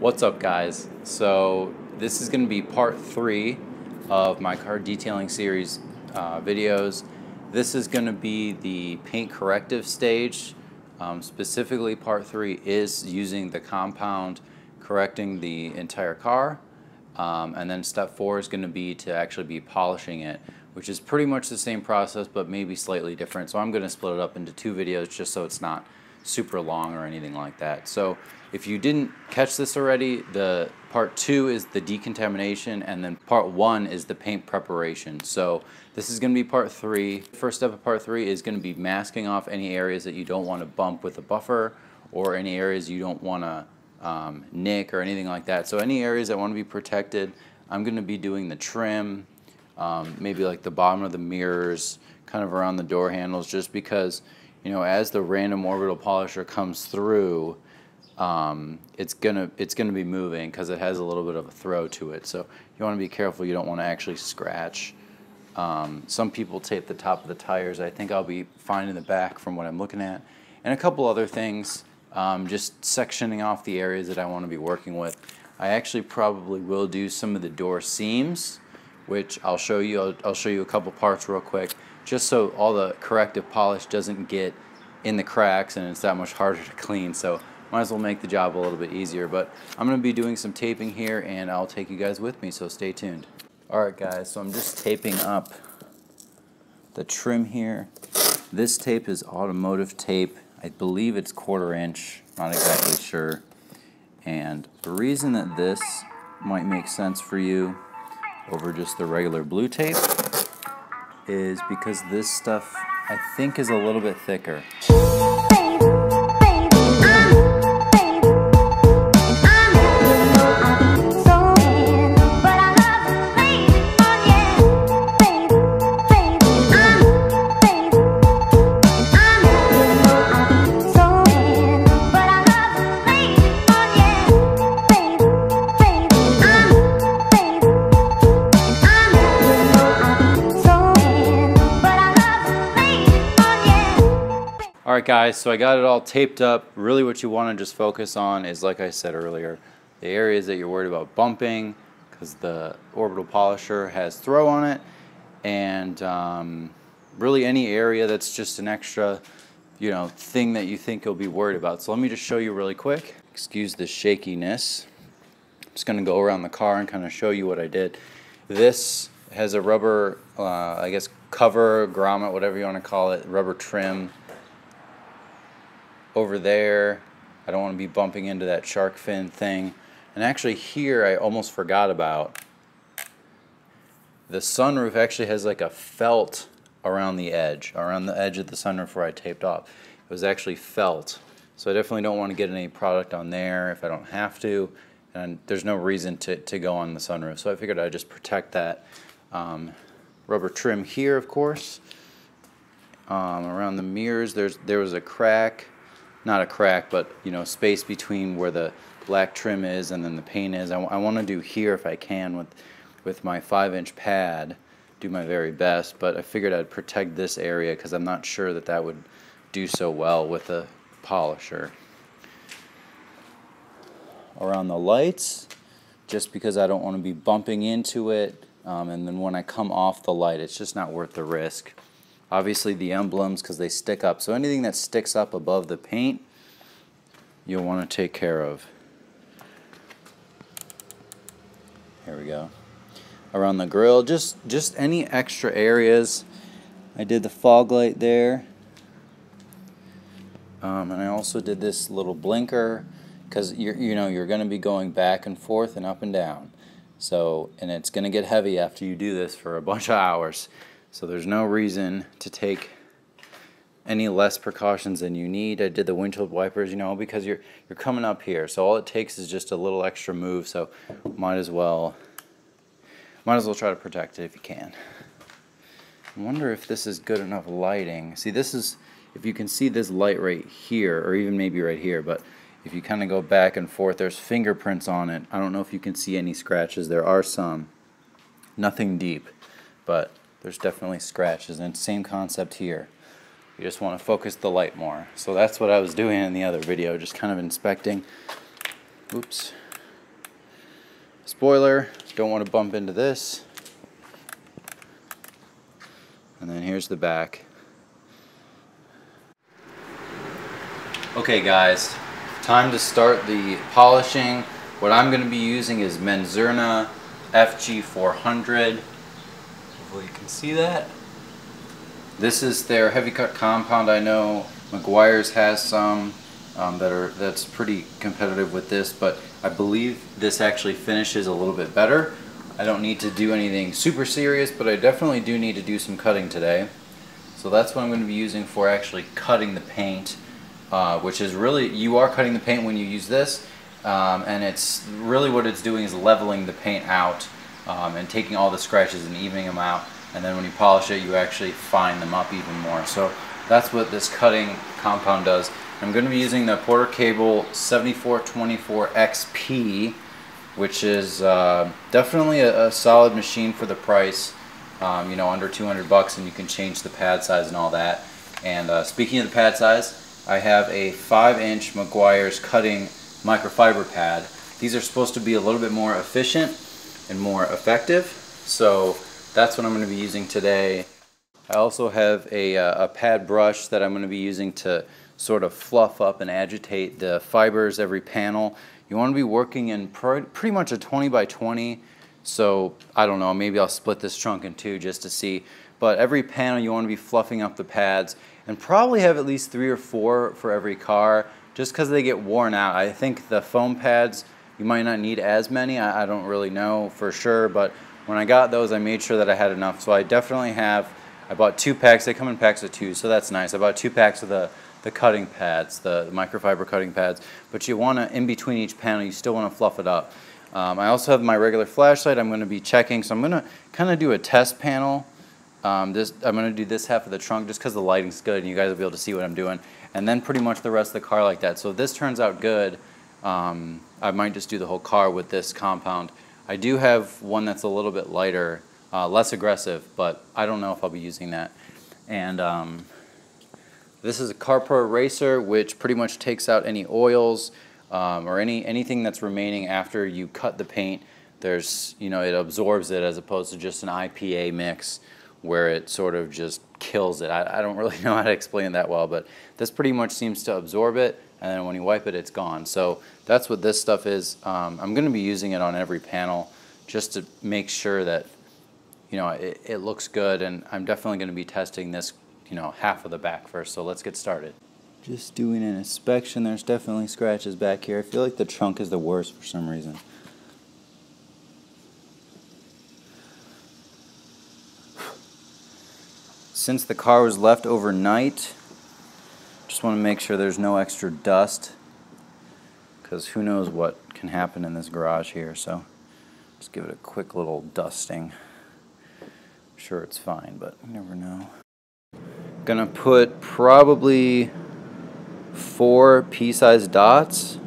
What's up, guys? So this is going to be part 3 of my car detailing series videos. This is going to be the paint corrective stage. Specifically, part 3 is using the compound, correcting the entire car, and then step 4 is going to be to actually be polishing it, which is pretty much the same process but maybe slightly different. So I'm going to split it up into 2 videos just so it's not super long or anything like that. So if you didn't catch this already, the part 2 is the decontamination, and then part 1 is the paint preparation. So this is gonna be part 3. First step of part 3 is gonna be masking off any areas that you don't wanna bump with a buffer or any areas you don't wanna nick or anything like that. So any areas that wanna be protected, I'm gonna be doing the trim, maybe like the bottom of the mirrors, kind of around the door handles, just because, you know, as the random orbital polisher comes through, it's gonna be moving because it has a little bit of a throw to it. So you want to be careful. You don't want to actually scratch. Some people tape the top of the tires. I think I'll be fine in the back from what I'm looking at, and a couple other things. Just sectioning off the areas that I want to be working with. I actually probably will do some of the door seams, which I'll show you. I'll show you a couple parts real quick, just so all the corrective polish doesn't get in the cracks and it's that much harder to clean. So might as well make the job a little bit easier. But I'm gonna be doing some taping here and I'll take you guys with me, so stay tuned. All right, guys, so I'm just taping up the trim here. This tape is automotive tape. I believe it's 1/4 inch, not exactly sure. And the reason that this might make sense for you over just the regular blue tape is because this stuff, I think, is a little bit thicker. Alright, guys, so I got it all taped up. Really what you want to just focus on is, like I said earlier, the areas that you're worried about bumping because the orbital polisher has throw on it, and really any area that's just an extra, you know, thing that you think you'll be worried about. So let me just show you really quick. Excuse the shakiness. I'm just going to go around the car and kind of show you what I did. This has a rubber, I guess, cover, grommet, whatever you want to call it, rubber trim. Over there, I don't want to be bumping into that shark fin thing. And actually here, I almost forgot about. The sunroof actually has like a felt around the edge of the sunroof where I taped off. It was actually felt. So I definitely don't want to get any product on there if I don't have to. And there's no reason to go on the sunroof. So I figured I'd just protect that. Rubber trim here, of course. Around the mirrors, there was a crack. Not a crack, but, you know, space between where the black trim is and then the paint is. I want to do here if I can with my 5-inch pad, do my very best, but I figured I'd protect this area because I'm not sure that that would do so well with a polisher. Around the lights, just because I don't want to be bumping into it, and then when I come off the light, it's just not worth the risk. Obviously the emblems, because they stick up. So anything that sticks up above the paint, you'll want to take care of. Here we go. Around the grill, just any extra areas. I did the fog light there. And I also did this little blinker, because you're going to be going back and forth and up and down. So, and it's going to get heavy after you do this for a bunch of hours. So there's no reason to take any less precautions than you need. I did the windshield wipers, you know, because you're coming up here. So all it takes is just a little extra move, so might as well try to protect it if you can. I wonder if this is good enough lighting. See, this is, if you can see this light right here, or even maybe right here, but if you kind of go back and forth, there's fingerprints on it. I don't know if you can see any scratches. There are some. Nothing deep, but there's definitely scratches, and same concept here. You just want to focus the light more. So that's what I was doing in the other video, just kind of inspecting. Oops. spoiler. Don't want to bump into this. And then here's the back. Okay guys, time to start the polishing. What I'm going to be using is Menzerna FG400. Hopefully you can see that. This is their heavy cut compound. I know Meguiar's has some that's pretty competitive with this, but I believe this actually finishes a little bit better. I don't need to do anything super serious, but I definitely do need to do some cutting today. So that's what I'm going to be using for actually cutting the paint, which is really, you are cutting the paint when you use this. And it's really what it's doing is leveling the paint out and taking all the scratches and evening them out, and then when you polish it you actually fine them up even more. So that's what this cutting compound does. I'm going to be using the Porter Cable 7424XP, which is definitely a solid machine for the price, you know, under 200 bucks, and you can change the pad size and all that. And speaking of the pad size, I have a 5-inch Meguiar's cutting microfiber pad. These are supposed to be a little bit more efficient and more effective, so that's what I'm going to be using today. I also have a pad brush that I'm going to be using to sort of fluff up and agitate the fibers, every panel. You want to be working in pretty much a 20 by 20, so I don't know, maybe I'll split this trunk in two just to see. But every panel you want to be fluffing up the pads, and probably have at least 3 or 4 for every car, just because they get worn out. I think the foam pads, you might not need as many. I don't really know for sure, but when I got those, I made sure that I had enough. So I definitely have, I bought 2 packs. They come in packs of 2, so that's nice. I bought 2 packs of the cutting pads, the microfiber cutting pads. But you want to, in between each panel, you still want to fluff it up. I also have my regular flashlight I'm going to be checking. So I'm going to kind of do a test panel. I'm going to do this half of the trunk just because the lighting's good and you guys will be able to see what I'm doing. And then pretty much the rest of the car like that. So if this turns out good, I might just do the whole car with this compound. I do have one that's a little bit lighter, less aggressive, but I don't know if I'll be using that. And this is a CarPro eraser, which pretty much takes out any oils or anything that's remaining after you cut the paint. There's, you know, it absorbs it as opposed to just an IPA mix, where it sort of just kills it. I don't really know how to explain it that well, but this pretty much seems to absorb it, and then when you wipe it, it's gone. So that's what this stuff is. I'm gonna be using it on every panel just to make sure that, you know, it looks good, and I'm definitely gonna be testing this, you know, half of the back first, so let's get started. Just doing an inspection, there's definitely scratches back here. I feel like the trunk is the worst for some reason. Since the car was left overnight, just want to make sure there's no extra dust, because who knows what can happen in this garage here. So just give it a quick little dusting. I'm sure it's fine, but you never know. Gonna put probably 4 pea-sized dots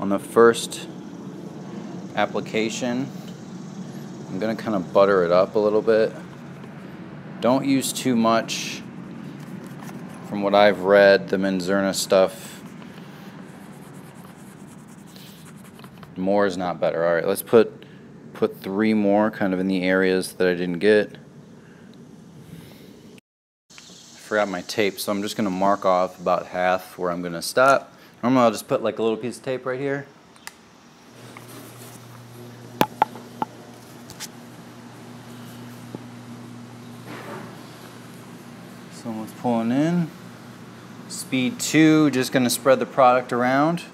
on the first application. I'm gonna kind of butter it up a little bit. Don't use too much. From what I've read, the Menzerna stuff, more is not better. All right, let's put 3 more kind of in the areas that I didn't get. I forgot my tape, so I'm just gonna mark off about half where I'm gonna stop. Normally I'll just put like a little piece of tape right here. Someone's pulling in. Speed 2, just gonna spread the product around.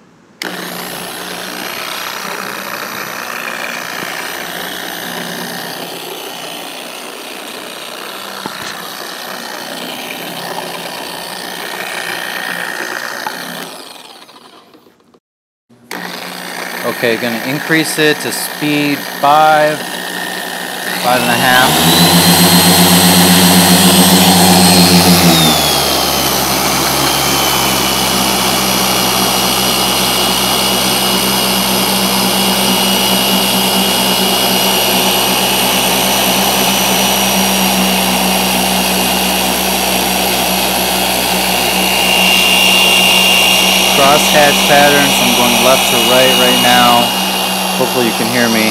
Okay, gonna increase it to speed 5, 5.5. Crosshatch patterns, I'm going left to right now. Hopefully you can hear me.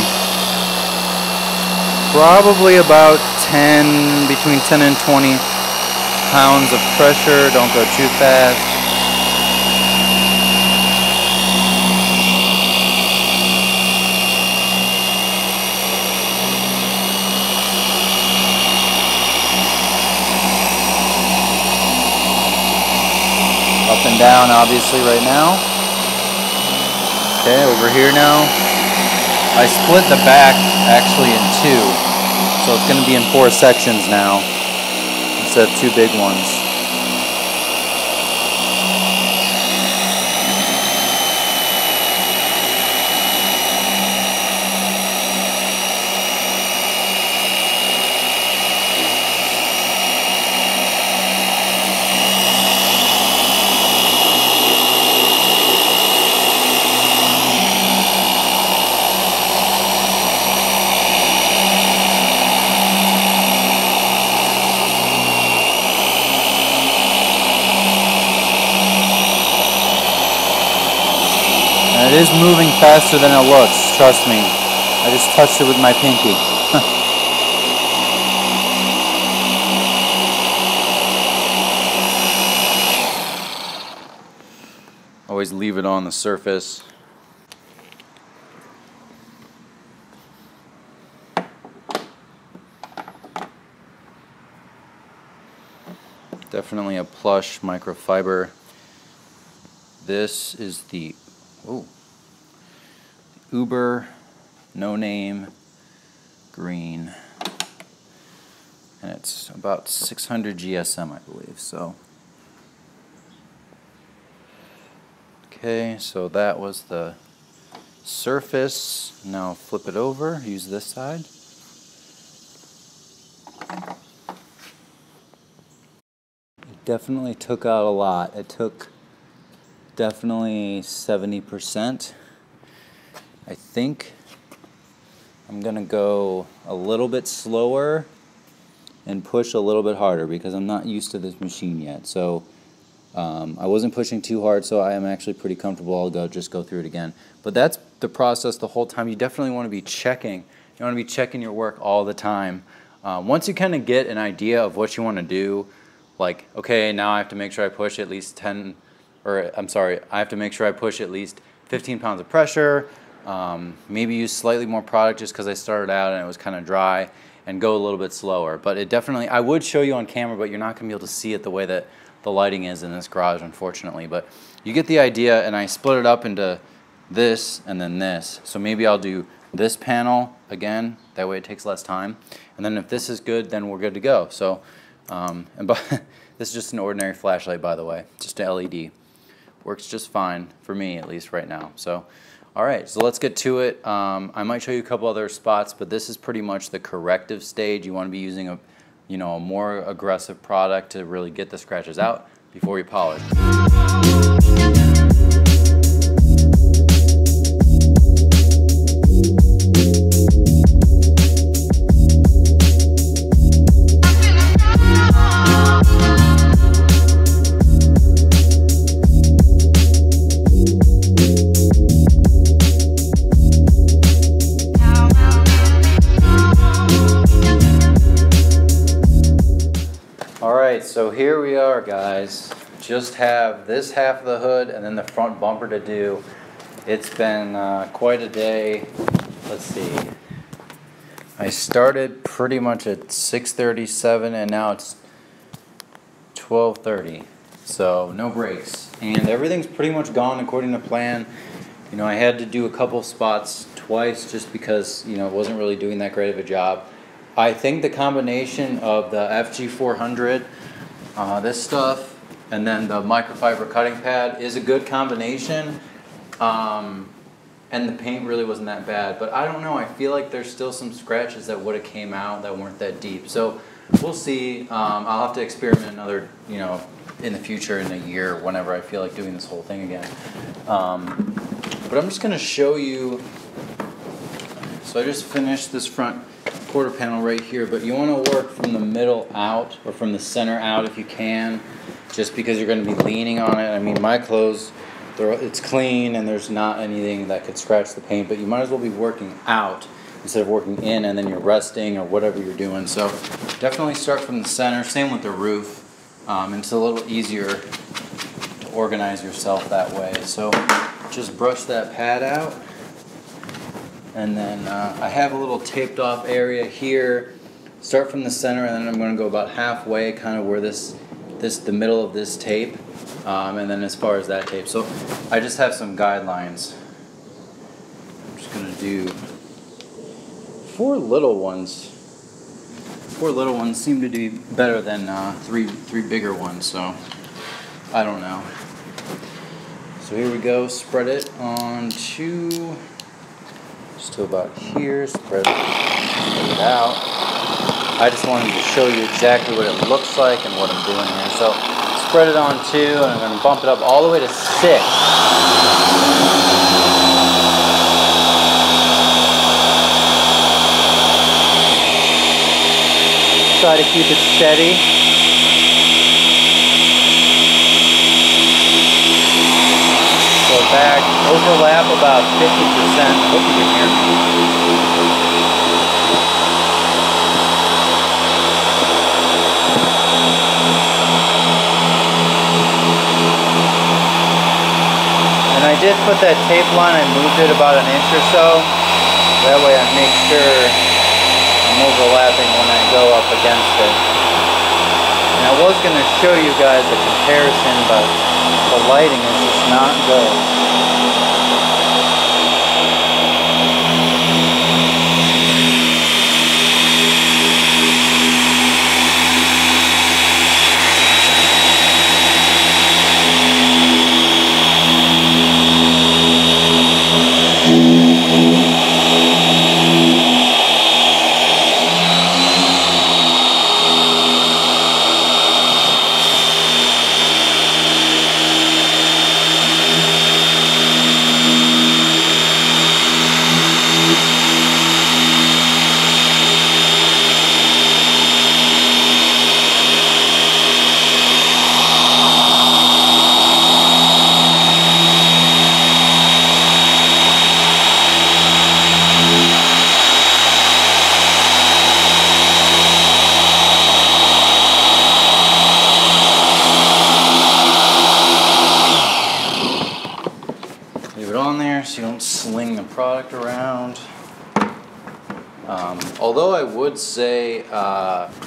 Probably about 10, between 10 and 20 pounds of pressure. Don't go too fast. Up and down, obviously, right now. Okay, over here now. I split the back actually in two, so it's going to be in four sections now instead of two big ones. It is moving faster than it looks, trust me. I just touched it with my pinky. Always leave it on the surface. Definitely a plush microfiber. This is the Uber No Name Green, and it's about 600 GSM, I believe. So, okay, so that was the surface. Now flip it over, use this side. It definitely took out a lot. It took definitely 70%. I think I'm going to go a little bit slower and push a little bit harder because I'm not used to this machine yet. So I wasn't pushing too hard, so I am actually pretty comfortable. I'll just go through it again. But that's the process the whole time. You definitely want to be checking. You want to be checking your work all the time. Once you kind of get an idea of what you want to do, like, okay, now I have to make sure I push at least 10, or I'm sorry, I have to make sure I push at least 15 pounds of pressure. Maybe use slightly more product just because I started out and it was kind of dry, and go a little bit slower. But it definitely, I would show you on camera, but you're not going to be able to see it the way that the lighting is in this garage, unfortunately. But you get the idea, and I split it up into this and then this. So maybe I'll do this panel again, that way it takes less time. And then if this is good, then we're good to go. So, this is just an ordinary flashlight, by the way, just an LED. Works just fine, for me at least right now. So. All right, so let's get to it. I might show you a couple other spots, but this is pretty much the corrective stage. You want to be using a, you know, a more aggressive product to really get the scratches out before you polish. So here we are, guys. Just have this half of the hood and then the front bumper to do. It's been quite a day. Let's see. I started pretty much at 6:37 and now it's 12:30. So no breaks. And everything's pretty much gone according to plan. You know, I had to do a couple spots twice just because, you know, it wasn't really doing that great of a job. I think the combination of the FG400, this stuff, and then the microfiber cutting pad is a good combination, and the paint really wasn't that bad, but I don't know, I feel like there's still some scratches that would have came out that weren't that deep, so we'll see. I'll have to experiment another, you know, in the future, in a year, whenever I feel like doing this whole thing again, but I'm just going to show you. So I just finished this front quarter panel right here, but you want to work from the middle out, or from the center out if you can, just because you're going to be leaning on it. I mean, my clothes it's clean and there's not anything that could scratch the paint, but you might as well be working out instead of working in and then you're resting or whatever you're doing. So definitely start from the center, same with the roof. It's a little easier to organize yourself that way. So just brush that pad out. And then I have a little taped off area here. Start from the center and then I'm gonna go about halfway, kind of where the middle of this tape, and then as far as that tape. So I just have some guidelines. I'm just gonna do four little ones. Four little ones seem to do better than three bigger ones, so I don't know. So here we go, spread it on to just to about here, spread it out. I just wanted to show you exactly what it looks like and what I'm doing here. So spread it on two, and I'm going to bump it up all the way to 6. Try to keep it steady. Go back, overlap about 50%. Hope you can hear me. And I did put that tape line, I moved it about an inch or so. That way I make sure I'm overlapping when I go up against it. And I was going to show you guys a comparison, but the lighting is just not good. So you don't sling the product around. Although I would say I'm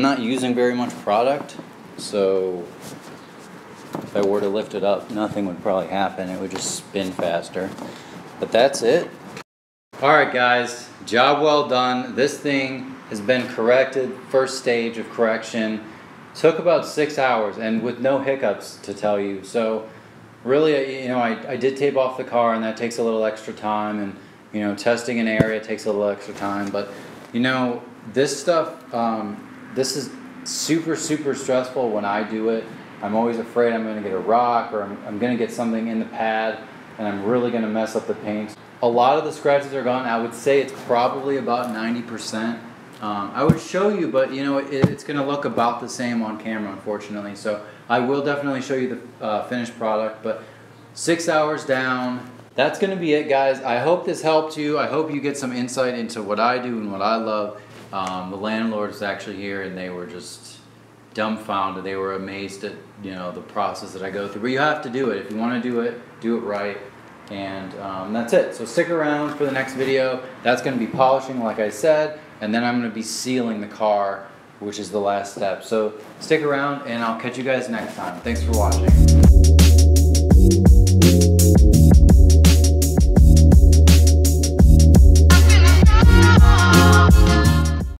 not using very much product, so if I were to lift it up, nothing would probably happen. It would just spin faster. But that's it. All right, guys, job well done. This thing has been corrected, first stage of correction. Took about 6 hours and with no hiccups to tell you. So really, you know, I did tape off the car, and that takes a little extra time, and, you know, testing an area takes a little extra time, but, you know, this stuff, this is super, super stressful when I do it. I'm always afraid I'm going to get a rock, or I'm going to get something in the pad, and I'm really going to mess up the paint. A lot of the scratches are gone. I would say it's probably about 90%. I would show you, but, you know, it's going to look about the same on camera, unfortunately, so I will definitely show you the finished product, but 6 hours down. That's going to be it, guys. I hope this helped you. I hope you get some insight into what I do and what I love. The landlord is actually here, and they were just dumbfounded. They were amazed at, you know, the process that I go through, but you have to do it. If you want to do it right. And that's it. So stick around for the next video. That's going to be polishing, like I said, and then I'm going to be sealing the car, which is the last step. So stick around, and I'll catch you guys next time. Thanks for watching.